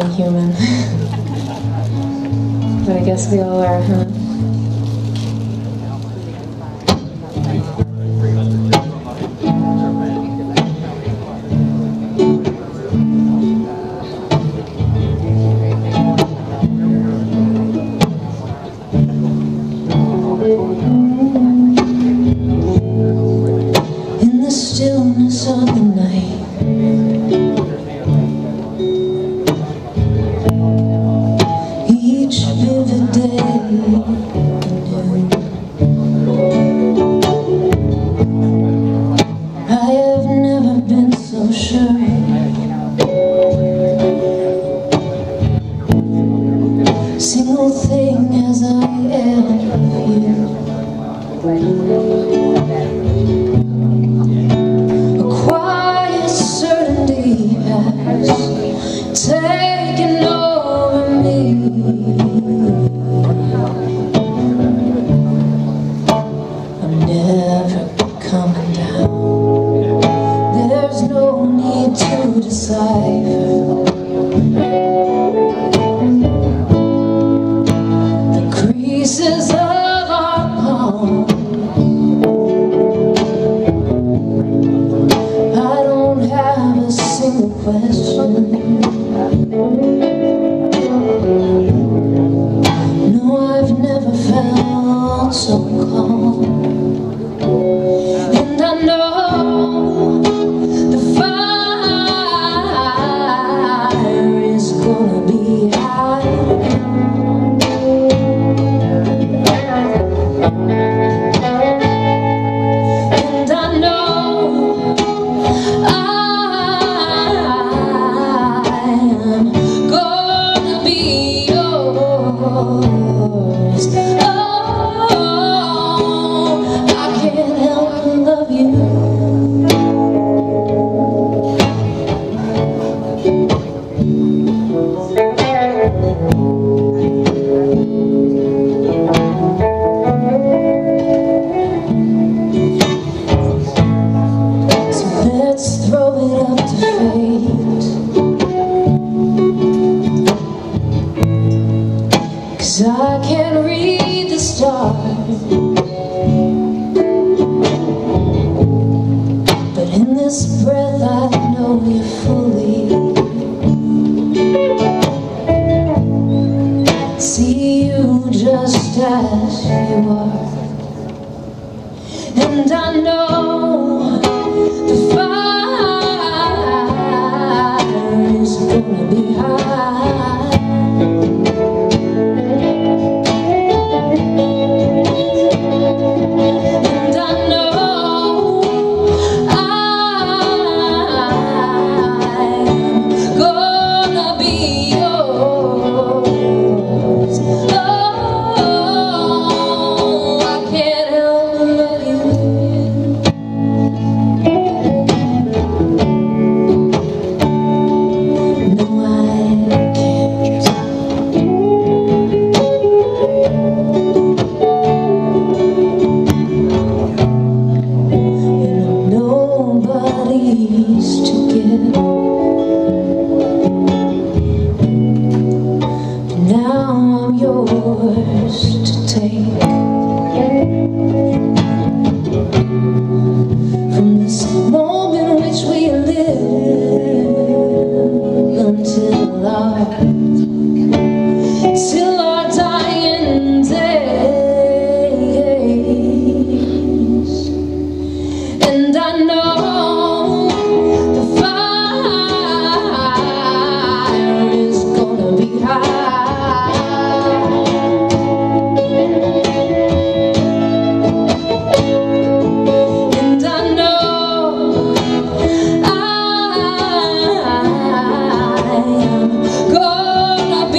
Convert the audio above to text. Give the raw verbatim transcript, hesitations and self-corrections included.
being human. But I guess we all are, huh? In the stillness of the night, single thing as I am here. A quiet certainty has taken over me. I'm never coming down. There's no need to decipher. Pieces of our palm, I don't have a single question. No, I've never felt so calm, and I know the fire is gonna be high. Cause I can read the stars, but in this breath I know you fully. See you just as you are, and I know the fire is gonna be high. Gonna